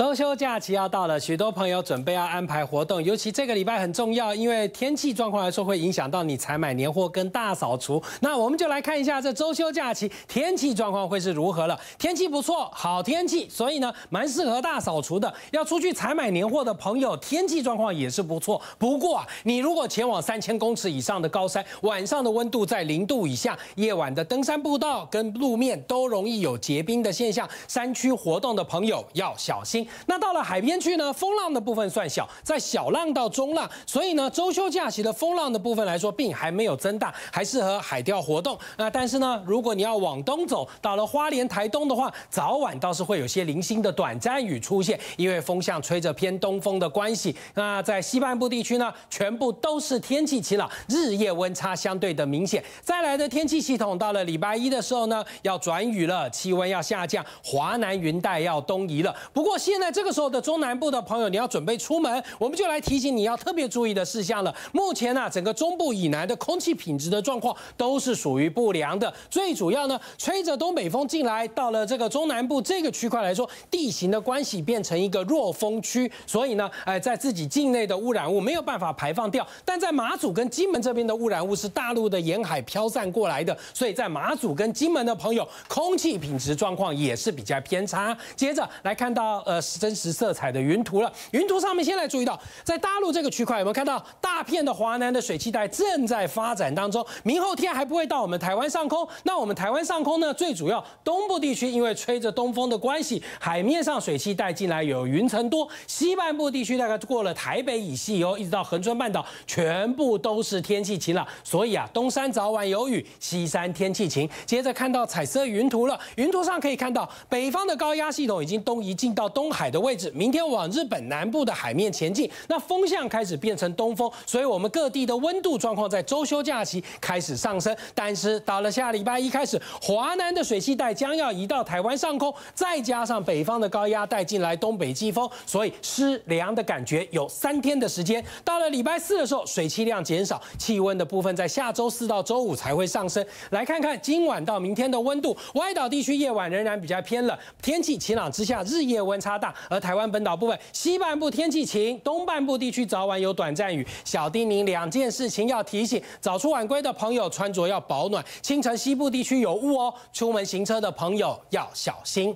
中秋假期要到了，许多朋友准备要安排活动，尤其这个礼拜很重要，因为天气状况来说会影响到你采买年货跟大扫除。那我们就来看一下这中秋假期天气状况会是如何了。天气不错，好天气，所以呢蛮适合大扫除的。要出去采买年货的朋友，天气状况也是不错。不过啊，你如果前往3000公尺以上的高山，晚上的温度在0度以下，夜晚的登山步道跟路面都容易有结冰的现象，山区活动的朋友要小心。 那到了海边去呢，风浪的部分算小，在小浪到中浪，所以呢，中秋假期的风浪的部分来说，并还没有增大，还适合海钓活动。那但是呢，如果你要往东走，到了花莲、台东的话，早晚倒是会有些零星的短暂雨出现，因为风向吹着偏东风的关系。那在西半部地区呢，全部都是天气晴朗，日夜温差相对的明显。再来的天气系统到了礼拜1的时候呢，要转雨了，气温要下降，华南云带要东移了。不过现在这个时候的中南部的朋友，你要准备出门，我们就来提醒你要特别注意的事项了。目前呢，整个中部以南的空气品质的状况都是属于不良的。最主要呢，吹着东北风进来，到了这个中南部这个区块来说，地形的关系变成一个弱风区，所以呢，在自己境内的污染物没有办法排放掉，但在马祖跟金门这边的污染物是大陆的沿海飘散过来的，所以在马祖跟金门的朋友，空气品质状况也是比较偏差。接着来看到真实色彩的云图了。云图上面先来注意到，在大陆这个区块有没有看到大片的华南的水汽带正在发展当中？明后天还不会到我们台湾上空。那我们台湾上空呢，最主要东部地区因为吹着东风的关系，海面上水汽带进来有云层多。西半部地区大概过了台北以西以后，一直到恒春半岛，全部都是天气晴朗。所以啊，东山早晚有雨，西山天气晴。接着看到彩色云图了。云图上可以看到，北方的高压系统已经东移进到东海的位置，明天往日本南部的海面前进，那风向开始变成东风，所以我们各地的温度状况在周休假期开始上升。但是到了下礼拜1开始，华南的水汽带将要移到台湾上空，再加上北方的高压带进来东北季风，所以湿凉的感觉有3天的时间。到了礼拜4的时候，水汽量减少，气温的部分在下周4到周5才会上升。来看看今晚到明天的温度，歪岛地区夜晚仍然比较偏冷，天气晴朗之下，日夜温差大，而台湾本岛部分西半部天气晴，东半部地区早晚有短暂雨。小叮咛2件事情要提醒：早出晚归的朋友穿着要保暖，清晨西部地区有雾哦，出门行车的朋友要小心。